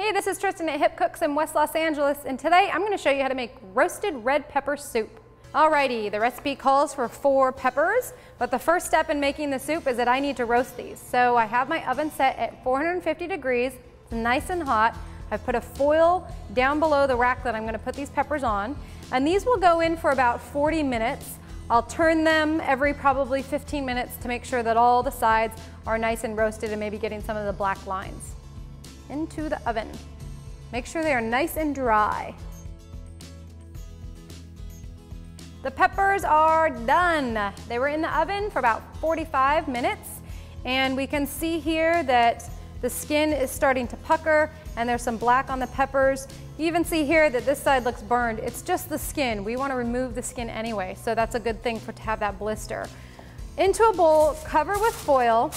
Hey, this is Tristan at Hip Cooks in West Los Angeles, and today I'm going to show you how to make roasted red pepper soup. Alrighty, the recipe calls for 4 peppers, but the first step in making the soup is that I need to roast these. So I have my oven set at 450 degrees, it's nice and hot. I've put a foil down below the rack that I'm going to put these peppers on, and these will go in for about 40 minutes. I'll turn them every probably 15 minutes to make sure that all the sides are nice and roasted and maybe getting some of the black lines. Into the oven. Make sure they are nice and dry. The peppers are done. They were in the oven for about 45 minutes, and we can see here that the skin is starting to pucker and there's some black on the peppers. You even see here that this side looks burned. It's just the skin. We want to remove the skin anyway, so that's a good thing to have that blister. Into a bowl, cover with foil,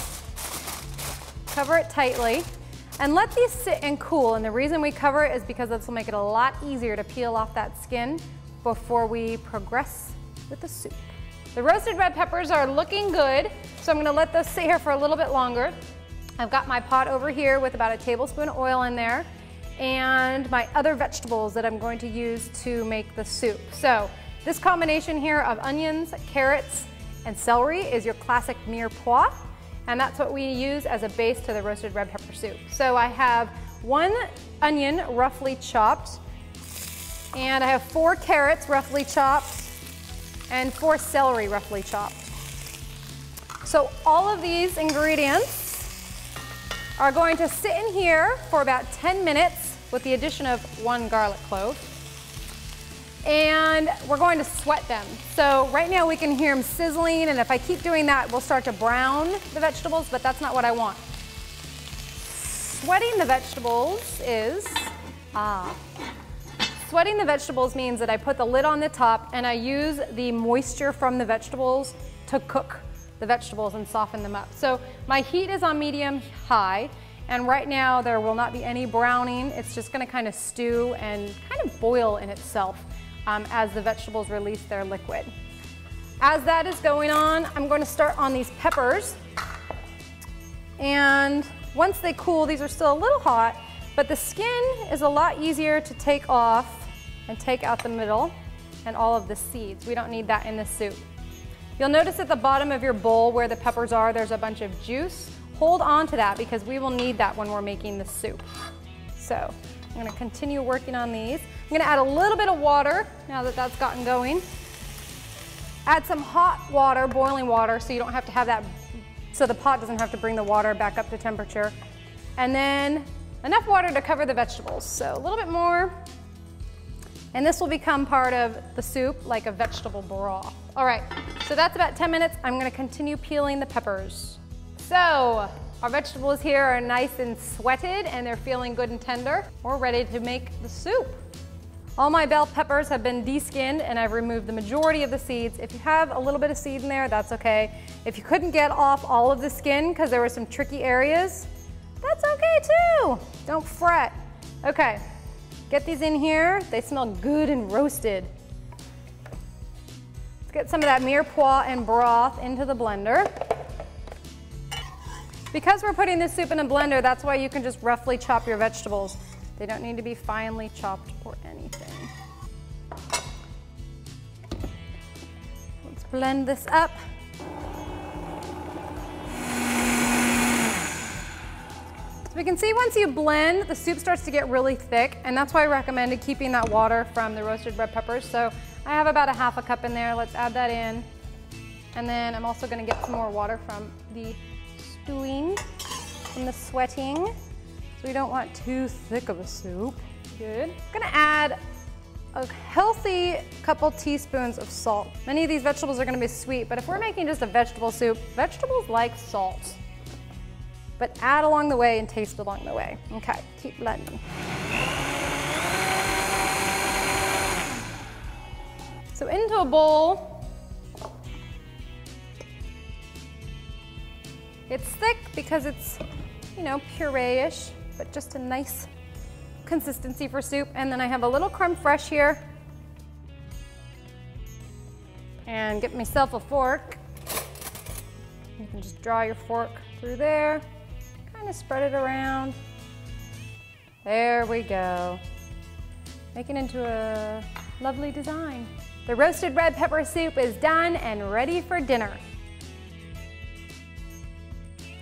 cover it tightly, and let these sit and cool. And the reason we cover it is because this will make it a lot easier to peel off that skin before we progress with the soup. The roasted red peppers are looking good, so I'm gonna let those sit here for a little bit longer. I've got my pot over here with about a tablespoon of oil in there and my other vegetables that I'm going to use to make the soup. So this combination here of onions, carrots, and celery is your classic mirepoix. And that's what we use as a base to the roasted red pepper soup. So I have 1 onion roughly chopped, and I have 4 carrots roughly chopped, and 4 celery roughly chopped. So all of these ingredients are going to sit in here for about 10 minutes with the addition of 1 garlic clove. And we're going to sweat them. So right now we can hear them sizzling, and if I keep doing that, we'll start to brown the vegetables, but that's not what I want. Sweating the vegetables is, sweating the vegetables means that I put the lid on the top and I use the moisture from the vegetables to cook the vegetables and soften them up. So my heat is on medium high, and right now there will not be any browning. It's just gonna kind of stew and kind of boil in itself. As the vegetables release their liquid. As that is going on, I'm going to start on these peppers. And once they cool, these are still a little hot, but the skin is a lot easier to take off and take out the middle and all of the seeds. We don't need that in the soup. You'll notice at the bottom of your bowl where the peppers are, there's a bunch of juice. Hold on to that because we will need that when we're making the soup. So I'm going to continue working on these. I'm going to add a little bit of water now that that's gotten going. Add some hot water, boiling water, so you don't have to have that, so the pot doesn't have to bring the water back up to temperature. And then enough water to cover the vegetables. So a little bit more. And this will become part of the soup, like a vegetable broth. All right, so that's about 10 minutes. I'm going to continue peeling the peppers. So our vegetables here are nice and sweated, and they're feeling good and tender. We're ready to make the soup. All my bell peppers have been deskinned, and I've removed the majority of the seeds. If you have a little bit of seed in there, that's okay. If you couldn't get off all of the skin because there were some tricky areas, that's okay too. Don't fret. Okay, get these in here. They smell good and roasted. Let's get some of that mirepoix and broth into the blender. Because we're putting this soup in a blender, that's why you can just roughly chop your vegetables. They don't need to be finely chopped or anything. Let's blend this up. So we can see once you blend, the soup starts to get really thick, and that's why I recommended keeping that water from the roasted red peppers. So I have about a half a cup in there. Let's add that in. And then I'm also gonna get some more water from the stewing, from the sweating, so we don't want too thick of a soup. Good. I'm gonna add a healthy couple teaspoons of salt. Many of these vegetables are gonna be sweet, but if we're making just a vegetable soup, vegetables like salt. But add along the way and taste along the way. Okay, keep blending. So into a bowl. It's thick because it's, you know, puree-ish, but just a nice consistency for soup. And then I have a little crème fraîche here. And get myself a fork. You can just draw your fork through there, kind of spread it around. There we go. Making it into a lovely design. The roasted red pepper soup is done and ready for dinner.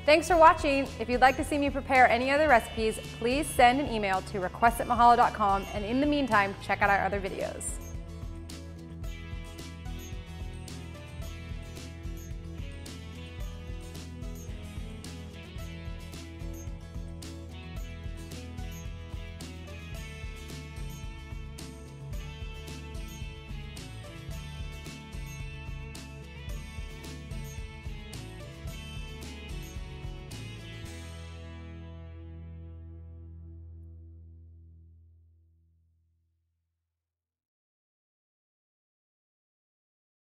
Thanks for watching. If you'd like to see me prepare any other recipes, please send an email to request@mahalo.com, and in the meantime, check out our other videos.